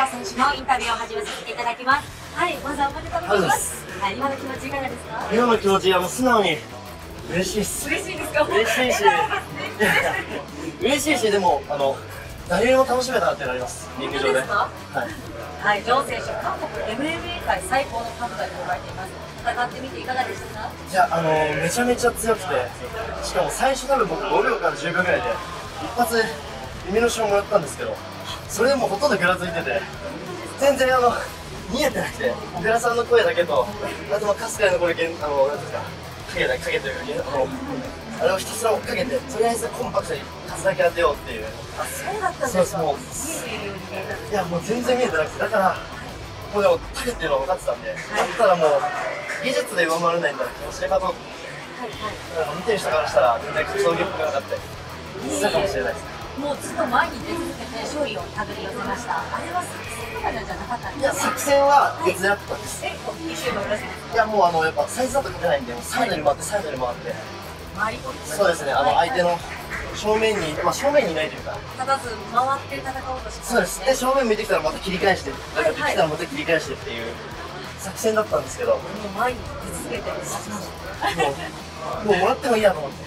川選手のインタビューを始めさせていただきます。はい、まずはおめでとうございます。はい、今の気持ちいかがですか？今の気持ちはもう素直に嬉しいです。嬉しいですか？嬉しいし、嬉しいし、でも誰も楽しめたってなります。リング上で。はい、ジョン選手、韓国 MMA 界最高の韓国で呼ばれています。戦ってみていかがでしたか？いや、めちゃめちゃ強くて、しかも最初多分僕5秒から10秒ぐらいで一発耳の後ろもらったんですけど、それでもほとんどぐらついてて、全然見えてなくて、ぐらさんの声だけと、あとかすかに残るなんですか、かけてるあれをひたすら追っかけて、とりあえずコンパクトに数だけ当てようっていう。あ、そうだったんですか。そうです。いや、もう全然見えてなくて、だからもうでもタケっていうのは分かってたんで、だったらもう技術で上回れないんだら気持ちで勝とう。見てる人からしたら全然格闘技っぽくなかったりしたかもしれないです。もうずっと前に出続けて勝利を手繰り寄せました。あれは作戦とかじゃなかったんですか？いや、作戦は別だったんです。いや、もうやっぱサイズだと勝てないんで、サイドに回って、サイドに回って。そうですね、相手の正面に、まあ正面にいないというか。立たず回って戦おうとして。そうです。で、正面向いてきたらまた切り返して、向いてきたらまた切り返してっていう作戦だったんですけど。もう前に出続けてました。もうもらってもいいやと思って。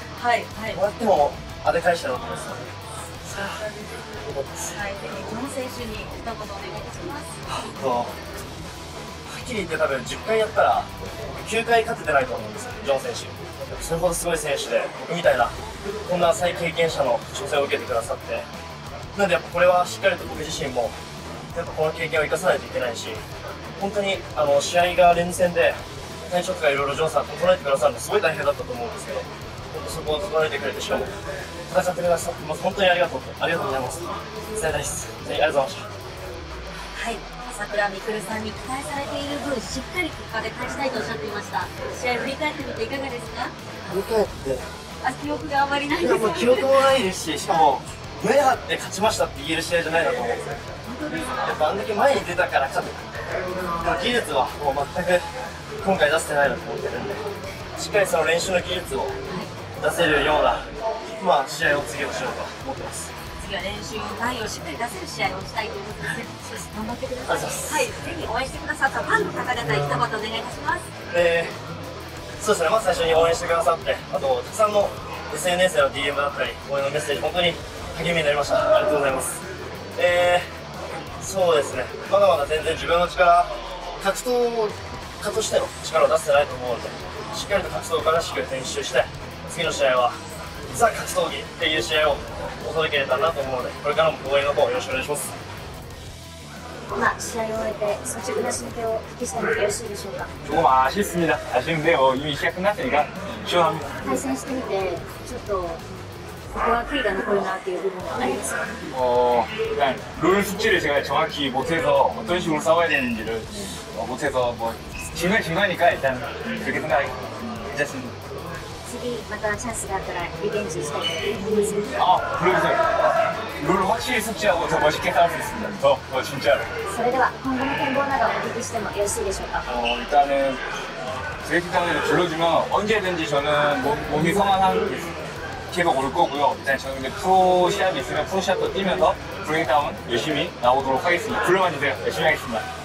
もらっても当て返したらと思います。はい、この選手に一言お願いいたします。はっきり言って多分10回やったら9回勝ててないと思うんですよ、ジョン選手。それほどすごい選手で、僕みたいなこんな最経験者の挑戦を受けてくださって、なのでやっぱこれはしっかりと僕自身もやっぱこの経験を生かさないといけないし、本当に試合が連戦で体調とかいろいろジョンさん整えてくださるのすごい大変だったと思うんですけど、そこを整えてくれて、しかも戦ってくださって本当にありがとう、ありがとうございます。伝えたいです。ありがとうございました。はい、朝倉未来さんに期待されている分、しっかり結果で返したいとおっしゃっていました。試合振り返ってみていかがですか？振り返って。記憶があまりないです。記憶もないですし、しかも胸張って勝ちましたって言える試合じゃないなと思うんですよ。本当ですか？やっぱあんだけ前に出たから勝てた。技術はもう全く今回出せてないなと思ってるんで、しっかりその練習の技術を。出せるような、まあ、試合を次はしようと思ってます。次は練習の内容をしっかり出せる試合をしたいということですね。頑張ってください。はい、ぜひ応援してくださったファンの方々、一言お願いいたします。そうですね、まず最初に応援してくださって、あと、たくさんの SNS の DM だったり、応援のメッセージ、本当に励みになりました。ありがとうございます。そうですね、まだまだ全然自分の力、格闘家としての力を出せてないと思うので、しっかりと格闘家らしく練習して、次の試合はザ・格闘技っていう試合をお届けれたらなと思うので、これからも応援の方よろしくお願いします。今、試合を終えて率直な心境をお聞きしてもよろしいでしょうか？対戦してみて、ちょっとここは悔いが残るなっていう部分はありますか？룰 숙지를 제가 정확히 못해서 어떤 식으로 싸워야 되는지를 못해서 진 거니까 일단 그렇게 생각했습니다. 次またチャンスがあったらリベンジしたいと思います。あ、그러세요。룰을확실히숙지하고더멋있게싸울수있습니다더진짜로。それでは今後の展望などお聞きしてもよろしいでしょうか？일단은제기장에불러주면언제든지저는몸이성한한계속올거고요일단저는이제프로시합이있으면프로시합도뛰면서브레이크다운열심히나오도록하겠습니다불러만주세요열심히하겠습니다